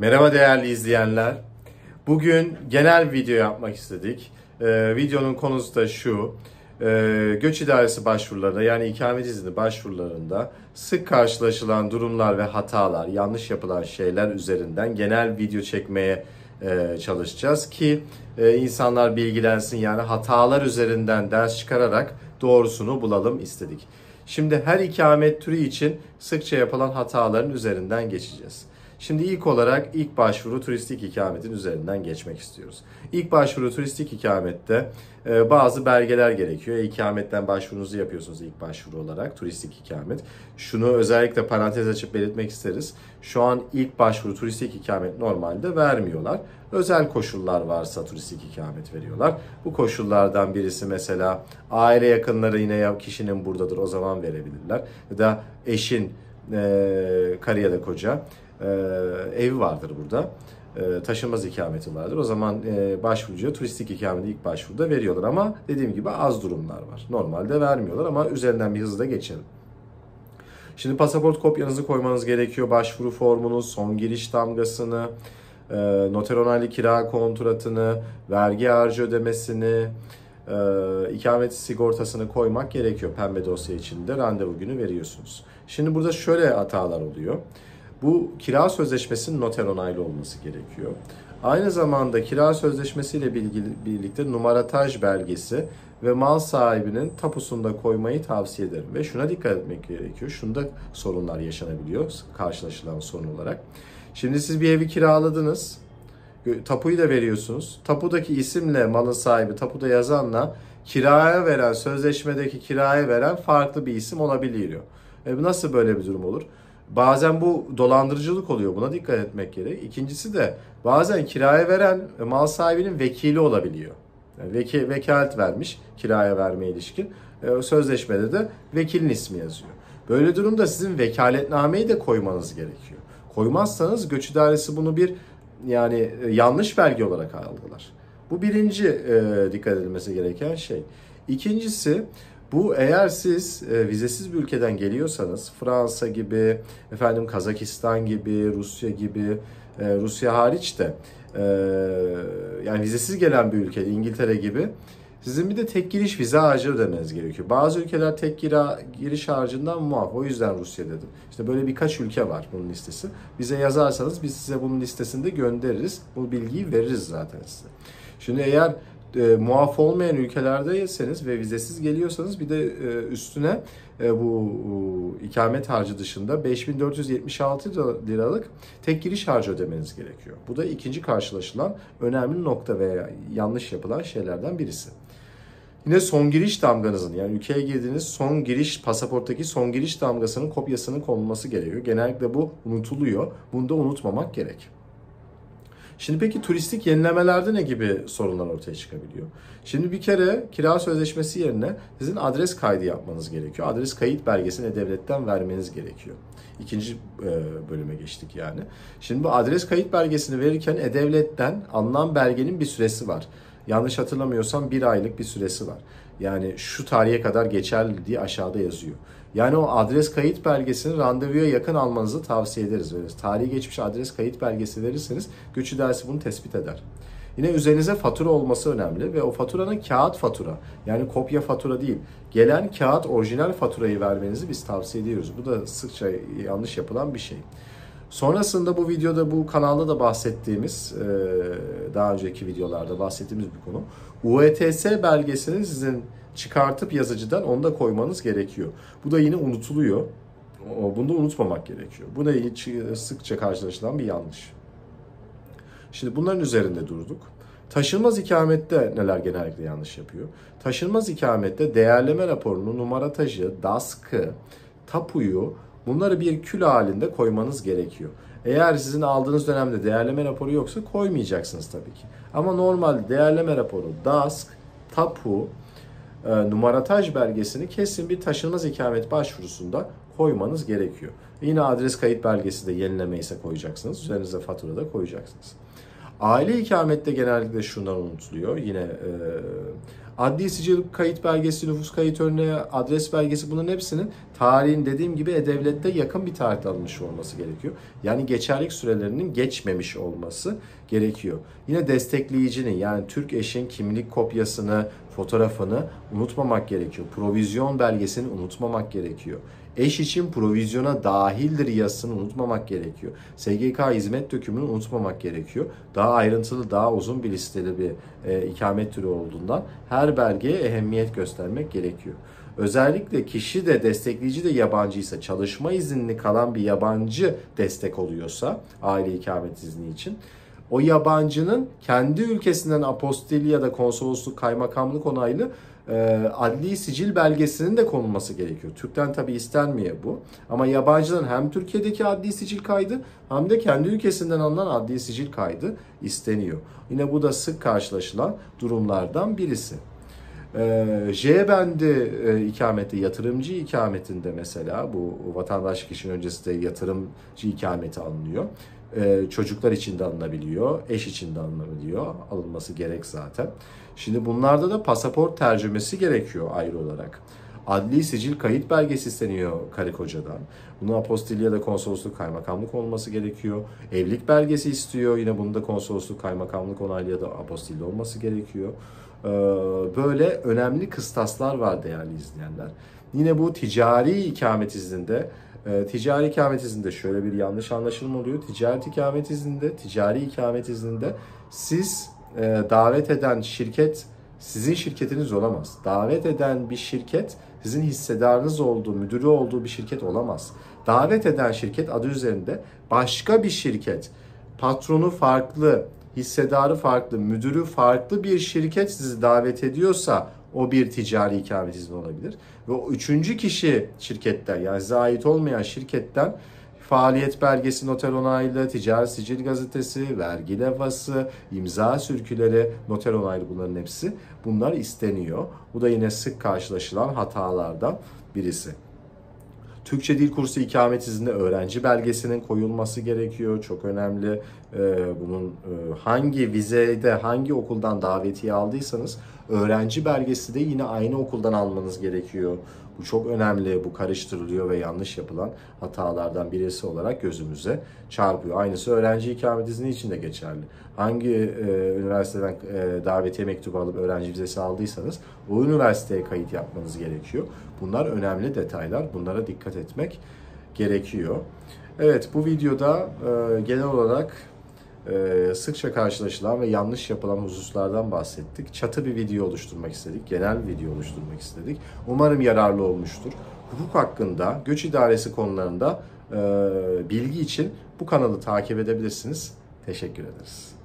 Merhaba değerli izleyenler. Bugün genel video yapmak istedik. Videonun konusu da şu. Göç idaresi başvurularında, yani ikamet izni başvurularında sık karşılaşılan durumlar ve hatalar, yanlış yapılan şeyler üzerinden genel video çekmeye çalışacağız ki insanlar bilgilensin, yani hatalar üzerinden ders çıkararak doğrusunu bulalım istedik. Şimdi her ikamet türü için sıkça yapılan hataların üzerinden geçeceğiz. Şimdi ilk olarak ilk başvuru turistik ikametin üzerinden geçmek istiyoruz. İlk başvuru turistik ikamette bazı belgeler gerekiyor. İkametten başvurunuzu yapıyorsunuz ilk başvuru olarak, turistik ikamet. Şunu özellikle parantez açıp belirtmek isteriz. Şu an ilk başvuru turistik ikamet normalde vermiyorlar. Özel koşullar varsa turistik ikamet veriyorlar. Bu koşullardan birisi mesela aile yakınları yine kişinin buradadır, o zaman verebilirler. Ya da eşin, karı ya da koca. Evi vardır burada, taşınmaz ikameti vardır. O zaman başvurucuya turistik ikameti ilk başvuruda veriyorlar ama dediğim gibi az durumlar var. Normalde vermiyorlar ama üzerinden bir hızla geçelim. Şimdi pasaport kopyanızı koymanız gerekiyor. Başvuru formunu, son giriş damgasını, noter onaylı kira kontratını, vergi harcı ödemesini, ikamet sigortasını koymak gerekiyor. Pembe dosya içinde randevu günü veriyorsunuz. Şimdi burada şöyle hatalar oluyor. Bu kira sözleşmesinin noter onaylı olması gerekiyor. Aynı zamanda kira sözleşmesiyle birlikte numarataj belgesi ve mal sahibinin tapusunda koymayı tavsiye ederim. Ve şuna dikkat etmek gerekiyor. Şunda sorunlar yaşanabiliyor, karşılaşılan sorun olarak. Şimdi siz bir evi kiraladınız. Tapuyu da veriyorsunuz. Tapudaki isimle malın sahibi, tapuda yazanla kiraya veren, sözleşmedeki kiraya veren farklı bir isim olabiliyor. Nasıl böyle bir durum olur? Bazen bu dolandırıcılık oluyor. Buna dikkat etmek gerek. İkincisi de bazen kiraya veren mal sahibinin vekili olabiliyor. Yani vekalet vermiş kiraya vermeye ilişkin. Sözleşmede de vekilin ismi yazıyor. Böyle durumda sizin vekaletnameyi de koymanız gerekiyor. Koymazsanız göç idaresi bunu bir yanlış belge olarak algılar. Bu birinci dikkat edilmesi gereken şey. İkincisi, bu eğer siz vizesiz bir ülkeden geliyorsanız, Fransa gibi, Kazakistan gibi, Rusya gibi, Rusya hariç de yani vizesiz gelen bir ülke, İngiltere gibi, sizin bir de tek giriş vize harcı ödemeniz gerekiyor. Bazı ülkeler tek giriş harcından muaf. O yüzden Rusya dedim. İşte böyle birkaç ülke var bunun listesi. Bize yazarsanız biz size bunun listesini de göndeririz. Bu bilgiyi veririz zaten size. Şimdi eğer muaf olmayan ülkelerdeyseniz ve vizesiz geliyorsanız bir de üstüne bu ikamet harcı dışında 5476 liralık tek giriş harcı ödemeniz gerekiyor. Bu da ikinci karşılaşılan önemli nokta veya yanlış yapılan şeylerden birisi. Yine son giriş damganızın, yani ülkeye girdiğiniz son giriş, pasaporttaki son giriş damgasının kopyasının konulması gerekiyor. Genellikle bu unutuluyor. Bunu da unutmamak gerek. Şimdi peki turistik yenilemelerde ne gibi sorunlar ortaya çıkabiliyor? Şimdi bir kere kira sözleşmesi yerine sizin adres kaydı yapmanız gerekiyor. Adres kayıt belgesini devletten vermeniz gerekiyor. İkinci bölüme geçtik yani. Şimdi bu adres kayıt belgesini verirken e-devletten alınan belgenin bir süresi var. Yanlış hatırlamıyorsam 1 aylık bir süresi var. Yani şu tarihe kadar geçerli diye aşağıda yazıyor. Yani o adres kayıt belgesini randevuya yakın almanızı tavsiye ederiz. Böyle tarihi geçmiş adres kayıt belgesi verirseniz göç idaresi bunu tespit eder. Yine üzerinize fatura olması önemli ve o faturanın kağıt fatura, yani kopya fatura değil, gelen kağıt orijinal faturayı vermenizi biz tavsiye ediyoruz. Bu da sıkça yanlış yapılan bir şey. Sonrasında bu videoda, bu kanalda da bahsettiğimiz, daha önceki videolarda bahsettiğimiz bir konu. UETS belgesini sizin çıkartıp yazıcıdan onu da koymanız gerekiyor. Bu da yine unutuluyor. Bunu da unutmamak gerekiyor. Bu da sıkça karşılaşılan bir yanlış. Şimdi bunların üzerinde durduk. Taşınmaz ikamette neler genellikle yanlış yapıyor? Taşınmaz ikamette değerleme raporunu, numaratajı, DASK'ı, tapuyu, bunları bir kül halinde koymanız gerekiyor. Eğer sizin aldığınız dönemde değerleme raporu yoksa koymayacaksınız tabii ki. Ama normal değerleme raporu, DASK, tapu, numarataj belgesini kesin bir taşınmaz ikamet başvurusunda koymanız gerekiyor. Yine adres kayıt belgesi de yenileme ise koyacaksınız. Üzerinize fatura da koyacaksınız. Aile ikamette genellikle şunlar unutuluyor. Yine adli sicil kayıt belgesi, nüfus kayıt örneği, adres belgesi, bunların hepsinin tarihin dediğim gibi e-devlette yakın bir tarihte alınmış olması gerekiyor. Yani geçerlik sürelerinin geçmemiş olması gerekiyor. Yine destekleyicinin, yani Türk eşin kimlik kopyasını, fotoğrafını unutmamak gerekiyor. Provizyon belgesini unutmamak gerekiyor. Eş için provizyona dahildir yazısını unutmamak gerekiyor. SGK hizmet dökümünü unutmamak gerekiyor. Daha ayrıntılı, daha uzun bir listeli bir ikamet türü olduğundan her belgeye ehemmiyet göstermek gerekiyor. Özellikle kişi de destekleyici de yabancıysa, çalışma izinli kalan bir yabancı destek oluyorsa aile ikamet izni için, o yabancının kendi ülkesinden apostili ya da konsolosluk, kaymakamlık onaylı adli sicil belgesinin de konulması gerekiyor. Türk'ten tabi istenmiyor bu. Ama yabancıdan hem Türkiye'deki adli sicil kaydı hem de kendi ülkesinden alınan adli sicil kaydı isteniyor. Yine bu da sık karşılaşılan durumlardan birisi. J bendi ikamette, yatırımcı ikametinde mesela, bu vatandaşlık işin öncesi de yatırımcı ikameti alınıyor. Çocuklar için de alınabiliyor, eş için de alınabiliyor. Alınması gerek zaten. Şimdi bunlarda da pasaport tercümesi gerekiyor ayrı olarak. Adli sicil kayıt belgesi isteniyor karı kocadan. Bunun apostille ya da konsolosluk, kaymakamlık olması gerekiyor. Evlilik belgesi istiyor. Yine bunun da konsolosluk, kaymakamlık onaylı ya da apostille olması gerekiyor. Böyle önemli kıstaslar var değerli izleyenler. Yine bu ticari ikamet izninde, ticari ikamet izninde şöyle bir yanlış anlaşılma oluyor. Ticari ikamet izninde siz davet eden şirket sizin şirketiniz olamaz. Davet eden bir şirket sizin hissedarınız olduğu, müdürü olduğu bir şirket olamaz. Davet eden şirket adı üzerinde başka bir şirket, patronu farklı, hissedarı farklı, müdürü farklı bir şirket sizi davet ediyorsa o bir ticari ikamet izni olabilir. Ve o üçüncü kişi şirketten, yani size ait olmayan şirketten faaliyet belgesi, noter onaylı, ticari sicil gazetesi, vergi levhası, imza sürküleri, noter onaylı, bunların hepsi, bunlar isteniyor. Bu da yine sık karşılaşılan hatalardan birisi. Türkçe dil kursu ikamet izninde öğrenci belgesinin koyulması gerekiyor. Çok önemli. Bunun hangi vizede, hangi okuldan davetiye aldıysanız öğrenci belgesi de yine aynı okuldan almanız gerekiyor. Bu çok önemli. Bu karıştırılıyor ve yanlış yapılan hatalardan birisi olarak gözümüze çarpıyor. Aynısı öğrenci ikamet izni için de geçerli. Hangi üniversiteden davetiye mektubu alıp öğrenci vizesi aldıysanız o üniversiteye kayıt yapmanız gerekiyor. Bunlar önemli detaylar. Bunlara dikkat etmek gerekiyor. Evet, bu videoda genel olarak sıkça karşılaşılan ve yanlış yapılan hususlardan bahsettik. Çatı bir video oluşturmak istedik. Genel bir video oluşturmak istedik. Umarım yararlı olmuştur. Hukuk hakkında, göç idaresi konularında bilgi için bu kanalı takip edebilirsiniz. Teşekkür ederiz.